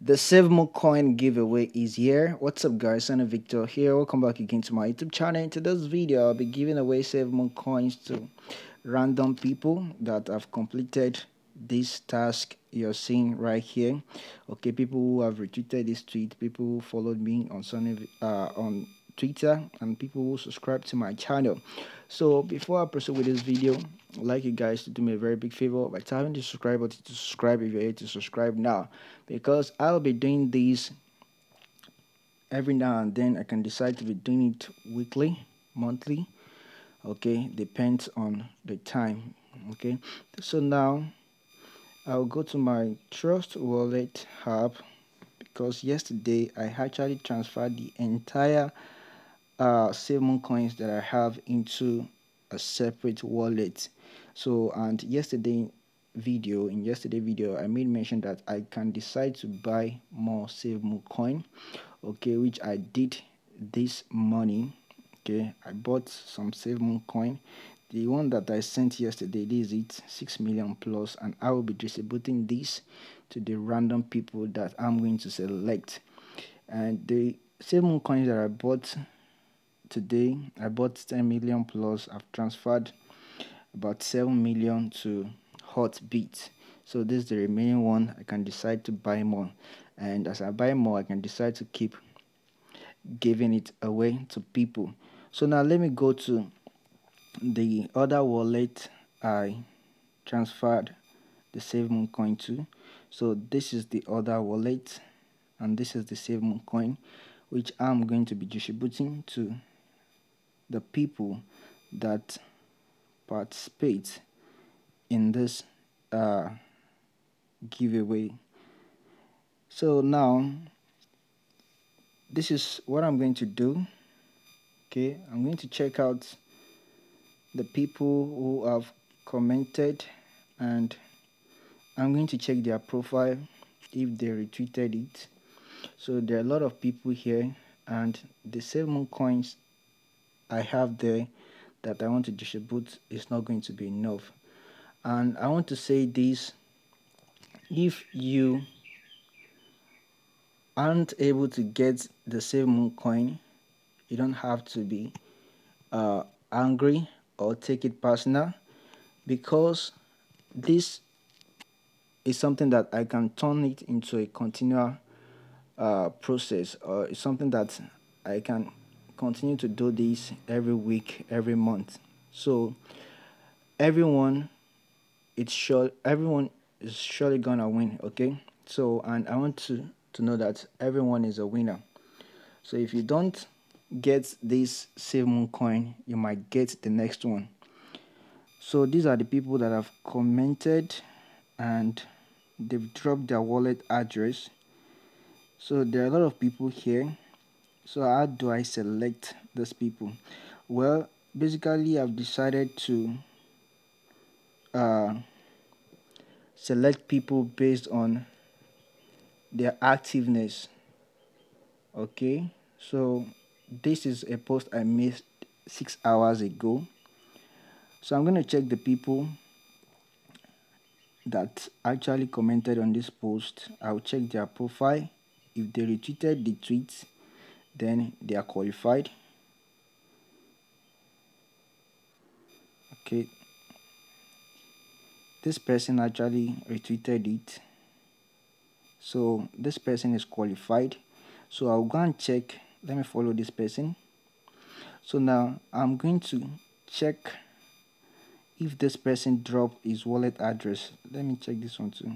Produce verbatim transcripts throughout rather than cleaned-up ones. The Safemoon coin giveaway is here. What's up guys, Sanni Victor here. Welcome back again to my YouTube channel. In today's video, I'll be giving away Safemoon coins to random people that have completed this task you're seeing right here. Okay, people who have retweeted this tweet, people who followed me on Sanni, uh, on Twitter, and people who subscribe to my channel. So before I proceed with this video, I'd like you guys to do me a very big favor by tapping the subscribe button to subscribe if you're here to subscribe now, because I'll be doing these every now and then. I can decide to be doing it weekly, monthly, okay, depends on the time. Okay, so now I'll go to my Trust Wallet app, because yesterday I actually transferred the entire uh Safemoon coins that I have into a separate wallet. So and yesterday video in yesterday video I made mention that I can decide to buy more Safemoon coin, okay, which I did this morning. Okay, I bought some Safemoon coin. The one that I sent yesterday, this is it, six million plus, and I will be distributing this to the random people that I'm going to select. And the Safemoon coins that I bought today, I bought ten million plus. I've transferred about seven million to Hotbit. So this is the remaining one. I can decide to buy more, and as I buy more, I can decide to keep giving it away to people. So now let me go to the other wallet I transferred the Safemoon coin to. So this is the other wallet, and this is the Safemoon coin, which I'm going to be distributing to the people that participate in this uh, giveaway. So now this is what I'm going to do. Okay, I'm going to check out the people who have commented, and I'm going to check their profile if they retweeted it. So there are a lot of people here, and the Safemoon coins I have there that I want to distribute is not going to be enough. And I want to say this: if you aren't able to get the Safemoon coin, you don't have to be uh, angry or take it personal, because this is something that I can turn it into a continual uh, process, or it's something that I can continue to do this every week, every month. So everyone it's sure everyone is surely gonna win. Okay, so and I want to to know that everyone is a winner. So if you don't get this Safemoon coin, you might get the next one. So these are the people that have commented, and they've dropped their wallet address. So there are a lot of people here. So how do I select these people? Well, basically I've decided to uh, select people based on their activeness. Okay, so this is a post I made six hours ago. So I'm going to check the people that actually commented on this post. I'll check their profile. If they retweeted the tweets, then they are qualified. Okay, this person actually retweeted it, so this person is qualified. So I'll go and check. Let me follow this person. So now I'm going to check if this person dropped his wallet address. Let me check this one too.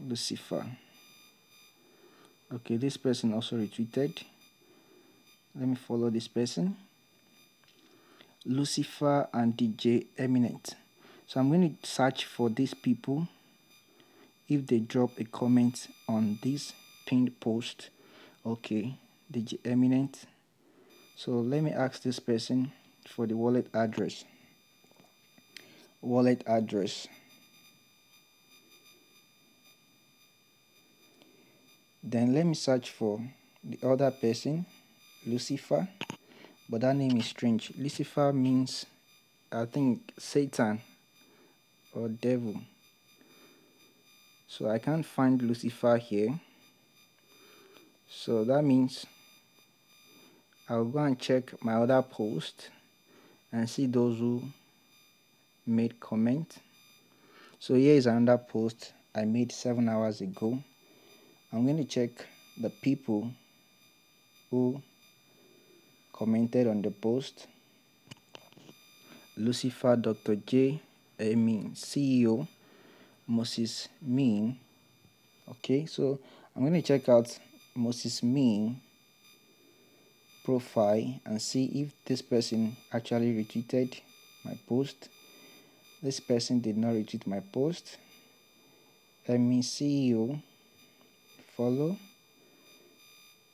Lucifer. Okay, this person also retweeted. Let me follow this person. Lucifer and D J Eminent. So I'm going to search for these people if they drop a comment on this pinned post. Okay, D J Eminent. So let me ask this person for the wallet address. Wallet address. Then let me search for the other person, Lucifer, but that name is strange. Lucifer means, I think, Satan or devil. So I can't find Lucifer here. So that means I'll go and check my other post and see those who made comment. So here is another post I made seven hours ago. I'm going to check the people who commented on the post. Lucifer, Doctor J, I mean C E O, Moses Mean. Okay, so I'm going to check out Moses Mean profile and see if this person actually retweeted my post. This person did not retweet my post. I mean C E O, follow.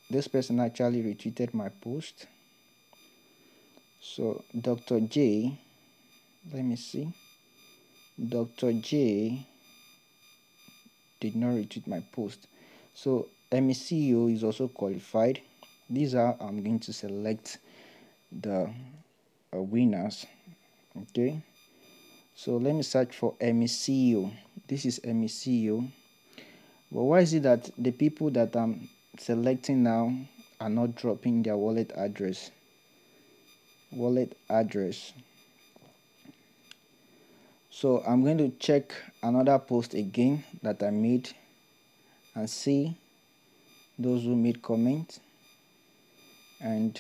This person actually retweeted my post. So Doctor J, let me see. Doctor J did not retweet my post. So M C E O is also qualified. These are I'm going to select the uh, winners. Okay. So let me search for M C E O. This is M C E O. But why is it that the people that I'm selecting now are not dropping their wallet address? Wallet address. So I'm going to check another post again that I made and see those who made comment. And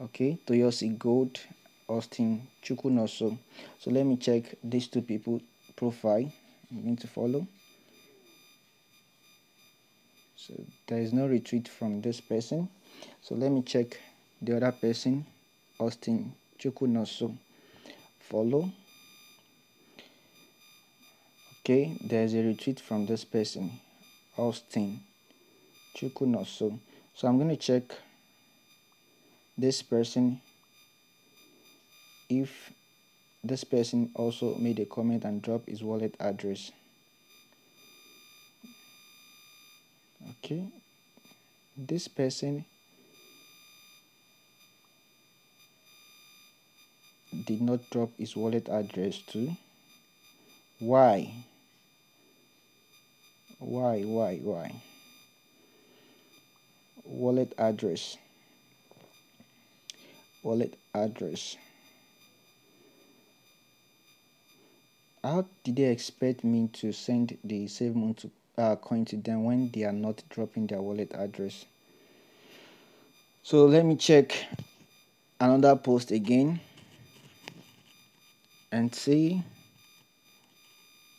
okay, Toyosi Gold, Austin Chukunoso. So let me check these two people profile. I'm going to follow. So there is no retweet from this person. So let me check the other person, Austin Chukunoso. Follow. Okay, there's a retweet from this person, Austin Chukunoso. So I'm going to check this person if this person also made a comment and dropped his wallet address. Okay, this person did not drop his wallet address too. Why? Why, why, why? Wallet address. Wallet address. How did they expect me to send the Safemoon to, uh, coin to them when they are not dropping their wallet address? So let me check another post again and see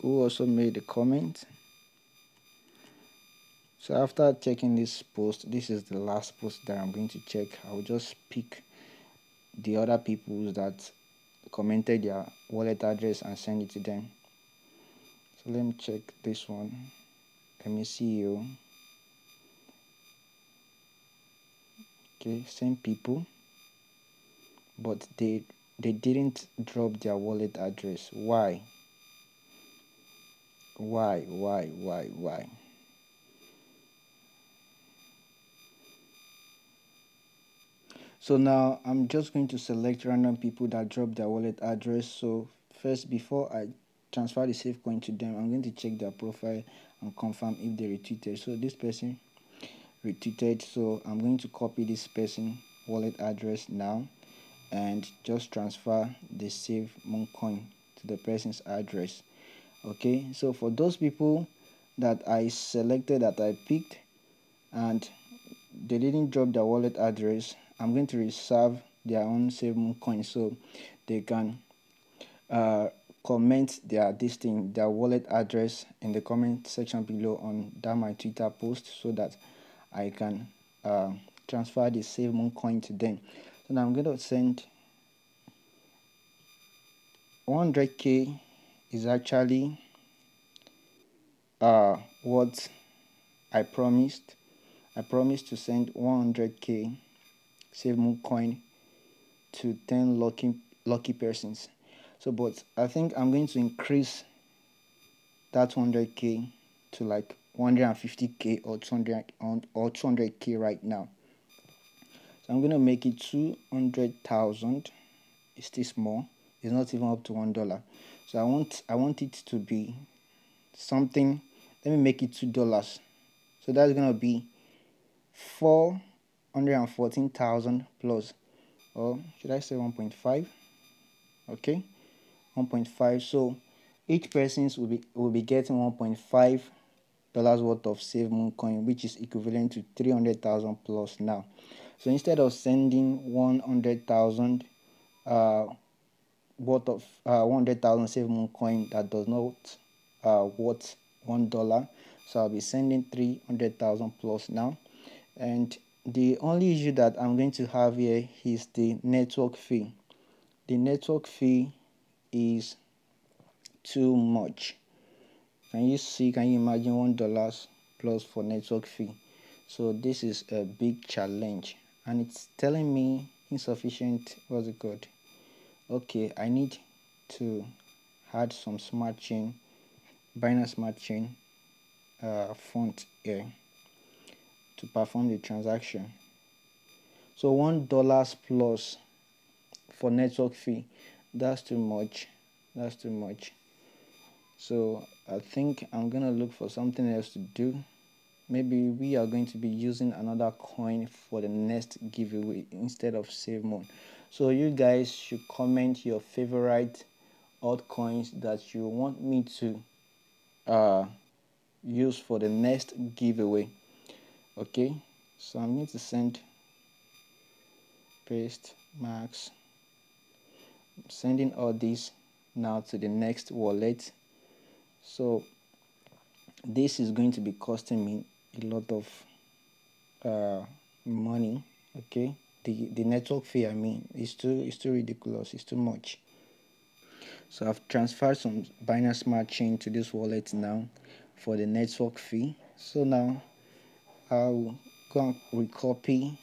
who also made a comment. So after checking this post, this is the last post that I'm going to check. I'll just pick the other people that commented their wallet address and send it to them. So let me check this one. Let me see you. Okay, same people, but they They didn't drop their wallet address. Why? Why, why, why, why? So now I'm just going to select random people that dropped their wallet address. So first, before I transfer the safe coin to them, I'm going to check their profile and confirm if they retweeted. So this person retweeted. So I'm going to copy this person's wallet address now and just transfer the Safemoon coin to the person's address. Okay, so for those people that I selected, that I picked, and they didn't drop their wallet address, I'm going to reserve their own Safemoon coin so they can uh, comment their this thing, their wallet address in the comment section below on that my Twitter post, so that I can uh, transfer the Safemoon coin to them. And I'm going to send one hundred K is actually uh, what I promised. I promised to send one hundred K Safemoon coin to ten lucky lucky persons. So, but I think I'm going to increase that one hundred K to like one hundred fifty K or two hundred K right now. I'm gonna make it two hundred thousand. It's still small. It's not even up to one dollar. So I want I want it to be something. Let me make it two dollars. So that's gonna be four hundred fourteen thousand plus, or should I say one point five? Okay, one point five. So each person will be will be getting one point five dollars worth of SafeMoon coin, which is equivalent to three hundred thousand plus now. So instead of sending one hundred thousand uh worth of uh one hundred thousand SafeMoon coin that does not uh worth one dollar, so I'll be sending three hundred thousand plus now. And the only issue that I'm going to have here is the network fee. The network fee is too much. Can you see, can you imagine one dollar plus for network fee? So this is a big challenge, and it's telling me insufficient, what's it called? Okay, I need to add some smart chain, Binance Smart Chain uh, font here to perform the transaction. So one dollar plus for network fee, that's too much, that's too much. So I think I'm gonna look for something else to do. Maybe we are going to be using another coin for the next giveaway instead of SafeMoon. So you guys should comment your favorite altcoins that you want me to uh use for the next giveaway. Okay, so I'm going to send paste max. I'm sending all these now to the next wallet. So this is going to be costing me a lot of uh money. Okay, the the network fee, I mean, is too it's too ridiculous, it's too much. So I've transferred some Binance Smart Chain to this wallet now for the network fee. So now I'll go and recopy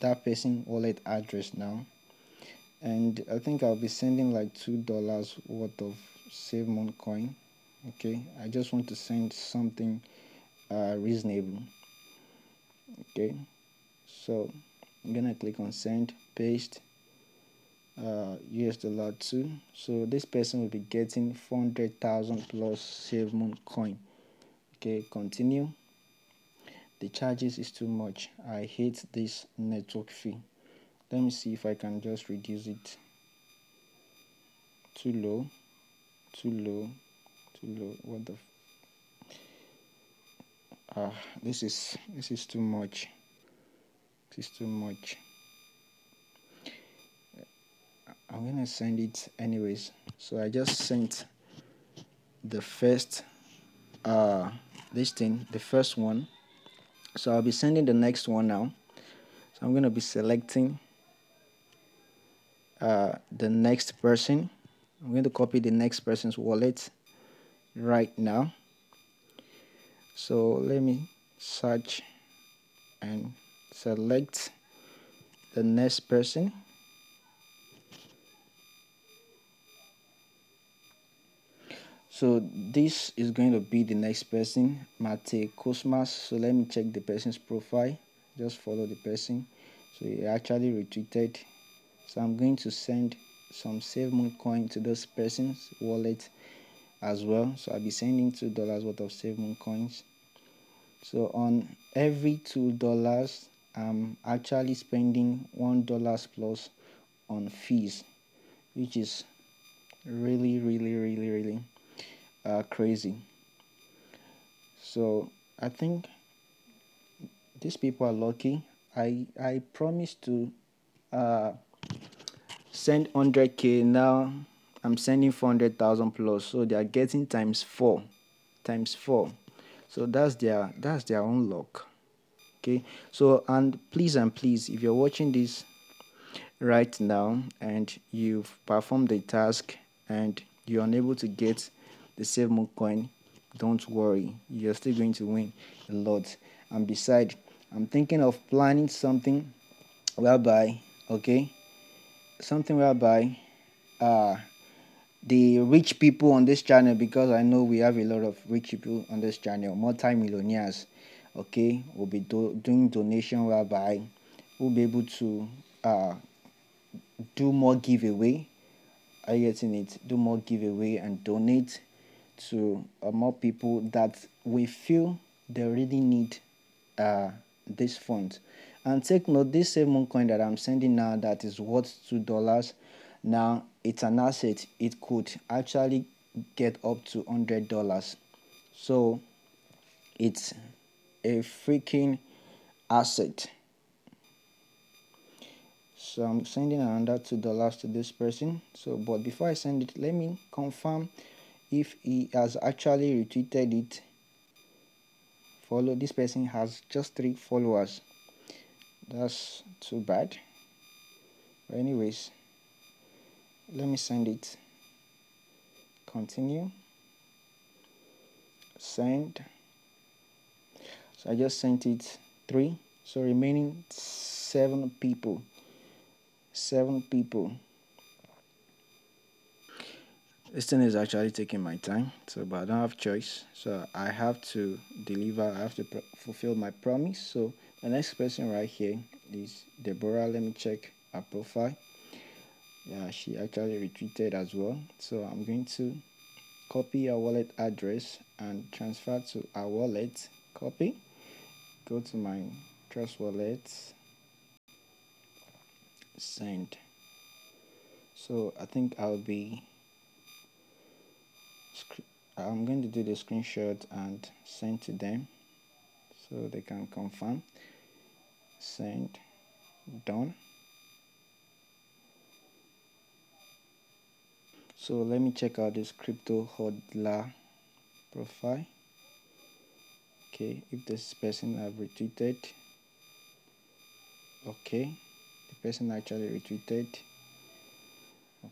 that person wallet address now, and I think I'll be sending like two dollars worth of SafeMoon coin. Okay, I just want to send something uh, reasonable. Okay, so I'm gonna click on send, paste uh U S dollar two. So this person will be getting four hundred thousand plus SafeMoon coin. Okay, continue. The charges is too much. I hate this network fee. Let me see if I can just reduce it. Too low, too low, too low. What the f ah this is this is too much. This is too much. I'm gonna send it anyways. So I just sent the first uh this thing, the first one. So I'll be sending the next one now. So I'm gonna be selecting uh the next person. I'm going to copy the next person's wallet right now. So let me search and select the next person. So this is going to be the next person, Mate Cosmas. So let me check the person's profile. Just follow the person. So he actually retweeted. So I'm going to send some SafeMoon coin to this person's wallet as well. So I'll be sending two dollars worth of SafeMoon coins. So on every two dollars, I'm actually spending one dollar plus on fees, which is really, really, really, really. Uh, crazy. So I think these people are lucky. I I promised to uh, send one hundred K. Now I'm sending four hundred thousand plus. So they are getting times four, times four. So that's their that's their own luck. Okay. So and please and please, if you're watching this right now and you've performed the task and you're unable to get the SafeMoon coin, don't worry, you're still going to win a lot. And besides, I'm thinking of planning something whereby, okay, something whereby uh the rich people on this channel, because I know we have a lot of rich people on this channel, multi-millionaires, okay, will be do doing donation whereby we'll be able to uh do more giveaway. Are you getting it? Do more giveaway and donate to uh, more people that we feel they really need uh, this fund. And take note, this Safemoon coin that I'm sending now that is worth two dollars. Now, it's an asset. It could actually get up to one hundred dollars. So, it's a freaking asset. So, I'm sending another two dollars to this person. So, but before I send it, let me confirm if he has actually retweeted it. Follow, this person has just three followers. That's too bad. But anyways, let me send it. Continue. Send. So I just sent it three. So remaining seven people. Seven people. This thing is actually taking my time, so but I don't have choice. So I have to deliver. I have to fulfill my promise. So the next person right here is Deborah. Let me check her profile. Yeah, she actually retweeted as well. So I'm going to copy her wallet address and transfer to her wallet. Copy. Go to my Trust Wallet. Send. So I think I'll be. I'm going to do the screenshot and send to them, so they can confirm. Send. Done. So let me check out this crypto hodler profile. Okay, if this person have retweeted. Okay, the person actually retweeted.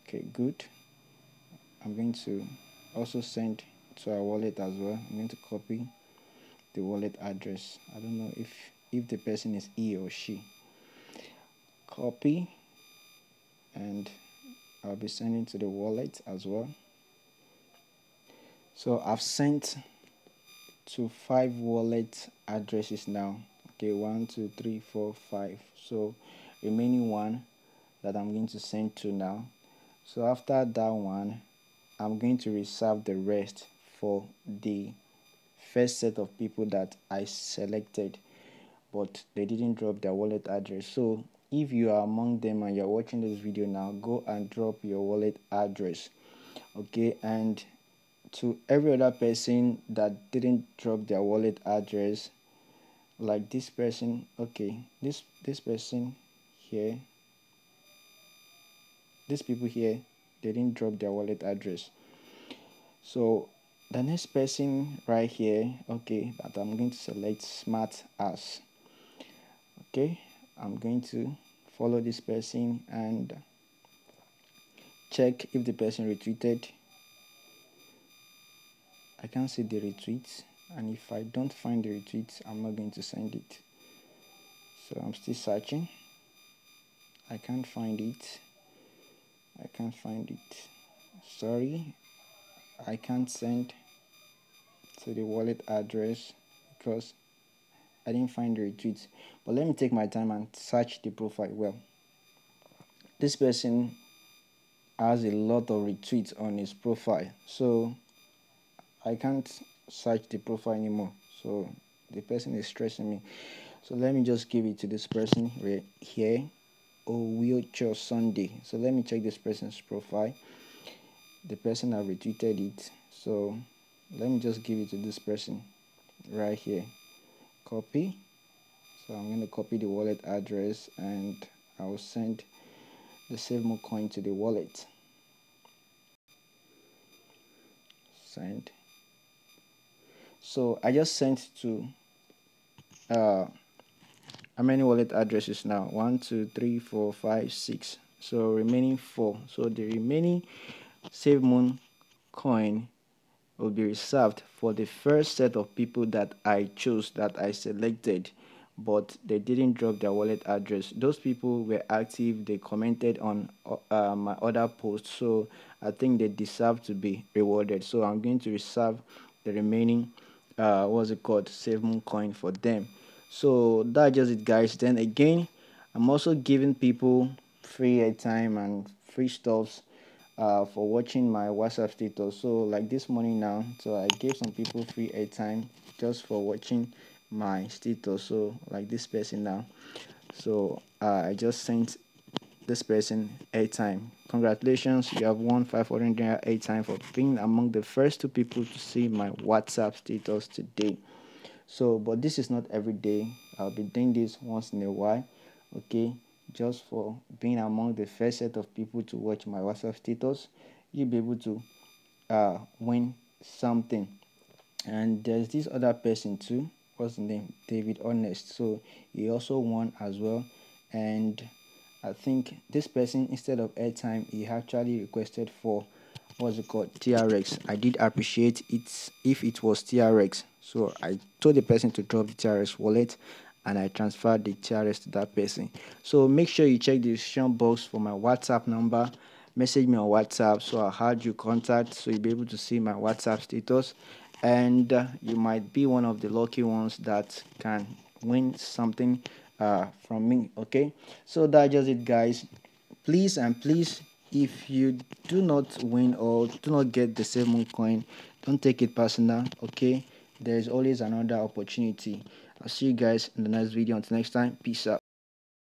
Okay, good. I'm going to also send to our wallet as well. I'm going to copy the wallet address. I don't know if if the person is he or she. Copy, and I'll be sending to the wallet as well. So I've sent to five wallet addresses now. Okay, one two three four five. So remaining one that I'm going to send to now. So after that one, I'm going to reserve the rest for the first set of people that I selected, but they didn't drop their wallet address. So if you are among them and you're watching this video now, go and drop your wallet address. Okay, and to every other person that didn't drop their wallet address, like this person, okay, this this person here, these people here, they didn't drop their wallet address. So the next person right here, okay, that I'm going to select smart as. Okay, I'm going to follow this person and check if the person retweeted. I can't see the retweets, and if I don't find the retweets, I'm not going to send it. So I'm still searching. I can't find it. I can't find it. Sorry, I can't send to the wallet address because I didn't find the retweets. But let me take my time and search the profile well. This person has a lot of retweets on his profile, so I can't search the profile anymore. So the person is stressing me. So let me just give it to this person right here. Wheelchair Sunday. So let me check this person's profile. The person have retweeted it, so let me just give it to this person right here. Copy. So I'm going to copy the wallet address and I will send the Safemoon coin to the wallet. Send. So I just sent to uh how many wallet addresses now? One two three four five six. So remaining four. So the remaining Safemoon coin will be reserved for the first set of people that I chose, that I selected, but they didn't drop their wallet address. Those people were active. They commented on uh, my other posts, so I think they deserve to be rewarded. So I'm going to reserve the remaining uh what's it called Safemoon coin for them. So that's just it, guys. Then again, I'm also giving people free airtime and free stuffs uh, for watching my WhatsApp status. So like this morning now, so I gave some people free airtime just for watching my status. So like this person now, so uh, I just sent this person airtime. Congratulations, you have won five hundred naira airtime for being among the first two people to see my WhatsApp status today. So but this is not every day, I'll be doing this once in a while, okay, just for being among the first set of people to watch my WhatsApp status. You'll be able to uh win something. And there's this other person too, what's the name, David Honest, so he also won as well. And I think this person, instead of airtime, he actually requested for what's it called, T R X. I did appreciate it if it was T R X, so I told the person to drop the T R X wallet and I transferred the T R X to that person. So make sure you check the description box for my WhatsApp number. Message me on WhatsApp so I had you contact, so you'll be able to see my WhatsApp status, and uh, you might be one of the lucky ones that can win something uh from me. Okay, so that's just it, guys. Please and please, if you do not win or do not get the Safemoon coin, don't take it personal, okay? There is always another opportunity. I'll see you guys in the next video. Until next time, peace out.